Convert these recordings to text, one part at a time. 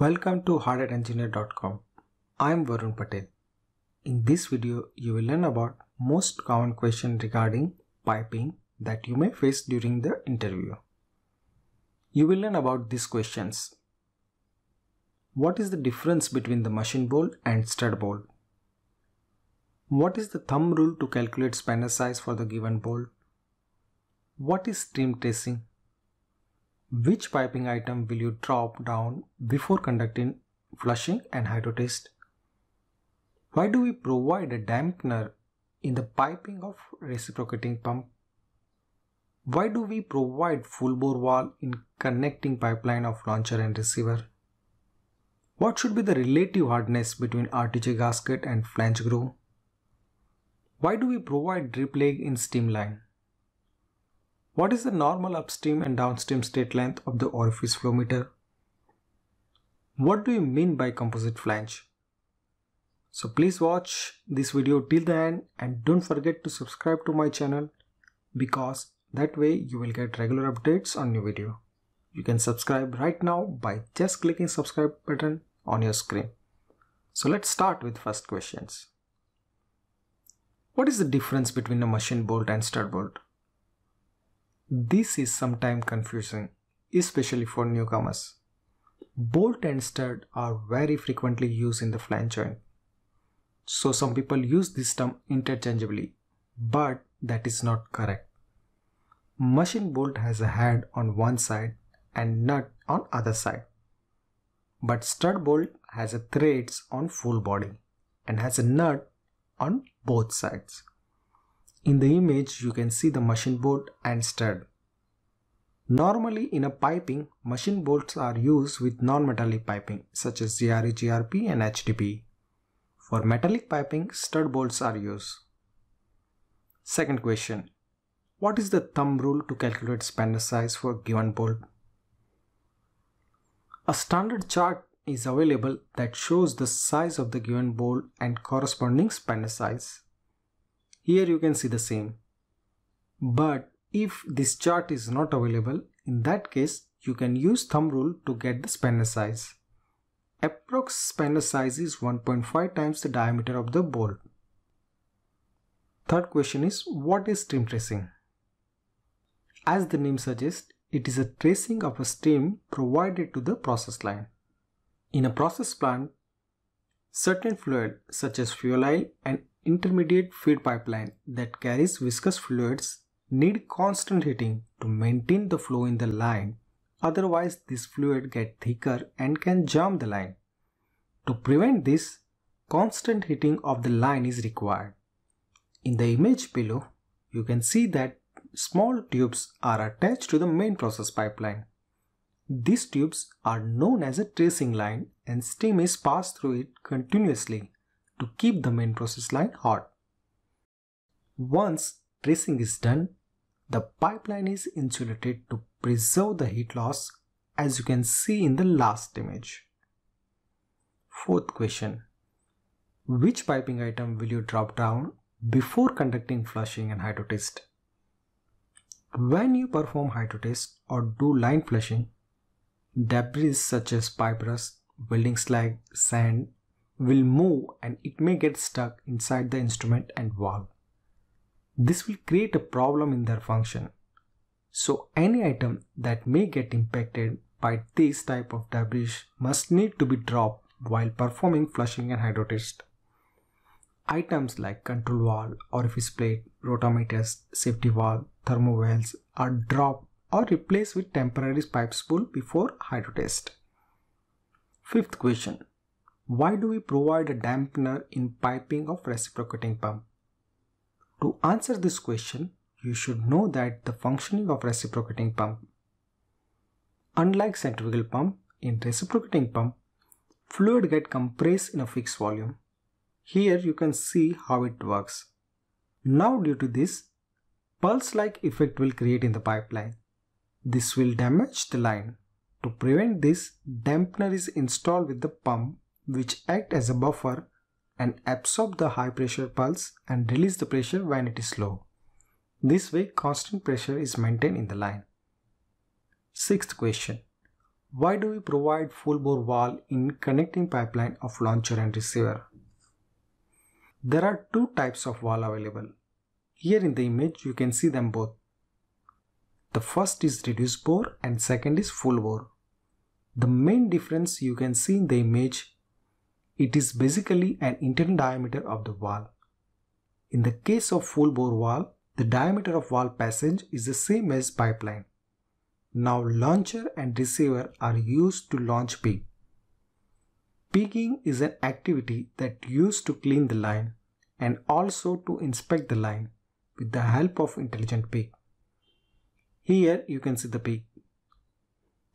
Welcome to hardhatengineer.com. I am Varun Patel. In this video, you will learn about most common questions regarding piping that you may face during the interview. You will learn about these questions. What is the difference between the machine bolt and stud bolt? What is the thumb rule to calculate spanner size for the given bolt? What is stream tracing? Which piping item will you drop down before conducting flushing and hydrotest? Why do we provide a dampener in the piping of reciprocating pump? Why do we provide full bore valve in connecting pipeline of launcher and receiver? What should be the relative hardness between RTJ gasket and flange groove? Why do we provide drip leg in steam line? What is the normal upstream and downstream state length of the orifice flow meter? What do you mean by composite flange? So please watch this video till the end and don't forget to subscribe to my channel, because that way you will get regular updates on new video. You can subscribe right now by just clicking subscribe button on your screen. So let's start with first questions. What is the difference between a machine bolt and stud bolt? This is sometimes confusing, especially for newcomers. Bolt and stud are very frequently used in the flange joint, so some people use this term interchangeably, but that is not correct. Machine bolt has a head on one side and nut on other side, but stud bolt has a threads on full body and has a nut on both sides. In the image, you can see the machine bolt and stud. Normally in a piping, machine bolts are used with non-metallic piping such as GRE, GRP and HDPE. For metallic piping, stud bolts are used. Second question. What is the thumb rule to calculate spanner size for a given bolt? A standard chart is available that shows the size of the given bolt and corresponding spanner size. Here you can see the same, but if this chart is not available, in that case you can use thumb rule to get the spanner size. Approx spanner size is 1.5 times the diameter of the bolt. Third question is, what is stream tracing? As the name suggests, it is a tracing of a stream provided to the process line. In a process plant, certain fluid such as fuel oil and intermediate feed pipeline that carries viscous fluids need constant heating to maintain the flow in the line, otherwise this fluid gets thicker and can jam the line. To prevent this, constant heating of the line is required. In the image below, you can see that small tubes are attached to the main process pipeline. These tubes are known as a tracing line, and steam is passed through it continuously to keep the main process line hot. Once tracing is done, the pipeline is insulated to preserve the heat loss, as you can see in the last image. Fourth question. Which piping item will you drop down before conducting flushing and hydrotest? When you perform hydrotest or do line flushing, debris such as pipe rust, welding slag, sand will move and it may get stuck inside the instrument and valve. This will create a problem in their function. So any item that may get impacted by this type of debris must need to be dropped while performing flushing and hydrotest. Items like control valve, orifice plate, rotameters, safety valve, thermowells are dropped or replaced with temporary pipe spool before hydrotest. Fifth question. Why do we provide a dampener in piping of reciprocating pump? To answer this question, you should know that the functioning of reciprocating pump. Unlike centrifugal pump, in reciprocating pump, fluid gets compressed in a fixed volume. Here you can see how it works. Now due to this, pulse-like effect will create in the pipeline. This will damage the line. To prevent this, dampener is installed with the pump, which act as a buffer and absorb the high pressure pulse and release the pressure when it is low. This way constant pressure is maintained in the line. Sixth question. Why do we provide full bore valve in connecting pipeline of launcher and receiver? There are two types of valve available. Here in the image you can see them both. The first is reduced bore and second is full bore. The main difference you can see in the image. It is basically an internal diameter of the valve. In the case of full bore valve, the diameter of valve passage is the same as pipeline. Now launcher and receiver are used to launch pig. Pigging is an activity that used to clean the line and also to inspect the line with the help of intelligent pig. Here you can see the pig.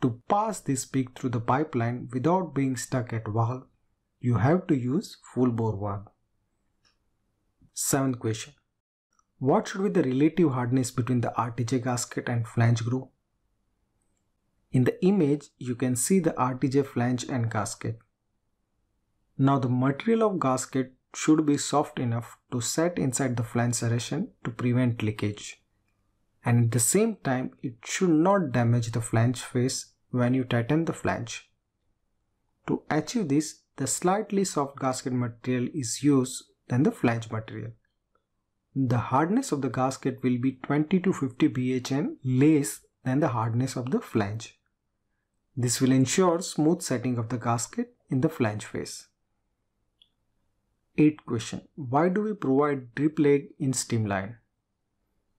To pass this pig through the pipeline without being stuck at valve, you have to use full bore valve. 7th question. What should be the relative hardness between the RTJ gasket and flange groove? In the image, you can see the RTJ flange and gasket. Now the material of gasket should be soft enough to set inside the flange serration to prevent leakage. And at the same time, it should not damage the flange face when you tighten the flange. To achieve this, the slightly soft gasket material is used than the flange material. The hardness of the gasket will be 20 to 50 BHN less than the hardness of the flange. This will ensure smooth setting of the gasket in the flange face. 8th question. Why do we provide drip leg in steam line?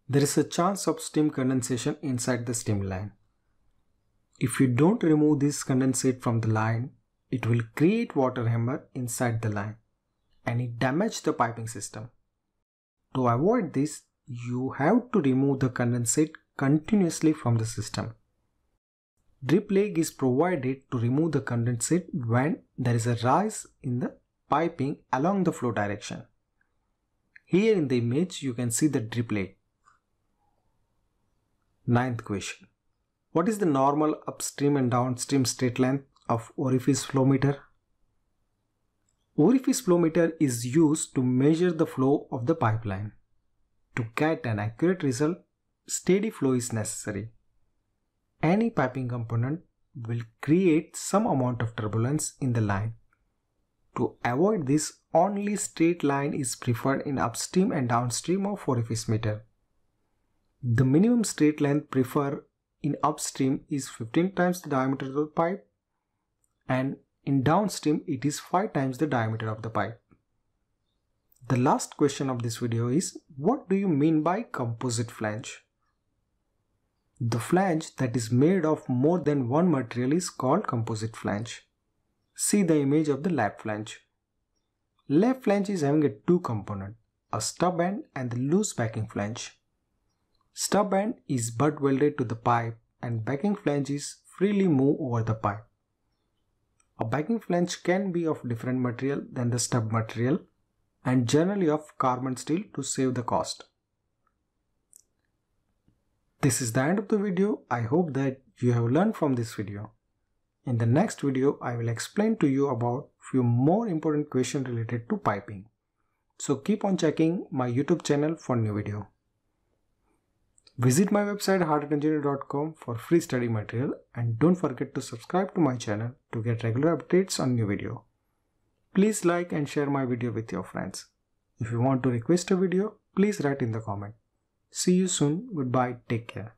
There is a chance of steam condensation inside the steam line. If you don't remove this condensate from the line, it will create water hammer inside the line and it damages the piping system. To avoid this, you have to remove the condensate continuously from the system. Drip leg is provided to remove the condensate when there is a rise in the piping along the flow direction. Here in the image you can see the drip leg. 9th question. What is the normal upstream and downstream straight length of orifice flow meter? Orifice flow meter is used to measure the flow of the pipeline. To get an accurate result, steady flow is necessary. Any piping component will create some amount of turbulence in the line. To avoid this, only straight line is preferred in upstream and downstream of orifice meter. The minimum straight length preferred in upstream is 15 times the diameter of the pipe and in downstream it is 5 times the diameter of the pipe. The last question of this video is, what do you mean by composite flange? The flange that is made of more than one material is called composite flange. See the image of the lap flange. Lap flange is having a two component, a stub end and the loose backing flange. Stub end is butt welded to the pipe and backing flanges freely move over the pipe. A backing flange can be of different material than the stub material and generally of carbon steel to save the cost. This is the end of the video. I hope that you have learned from this video. In the next video, I will explain to you about few more important questions related to piping. So keep on checking my YouTube channel for new video. Visit my website hardhatengineer.com for free study material and don't forget to subscribe to my channel to get regular updates on new video. Please like and share my video with your friends. If you want to request a video, please write in the comment. See you soon. Goodbye. Take care.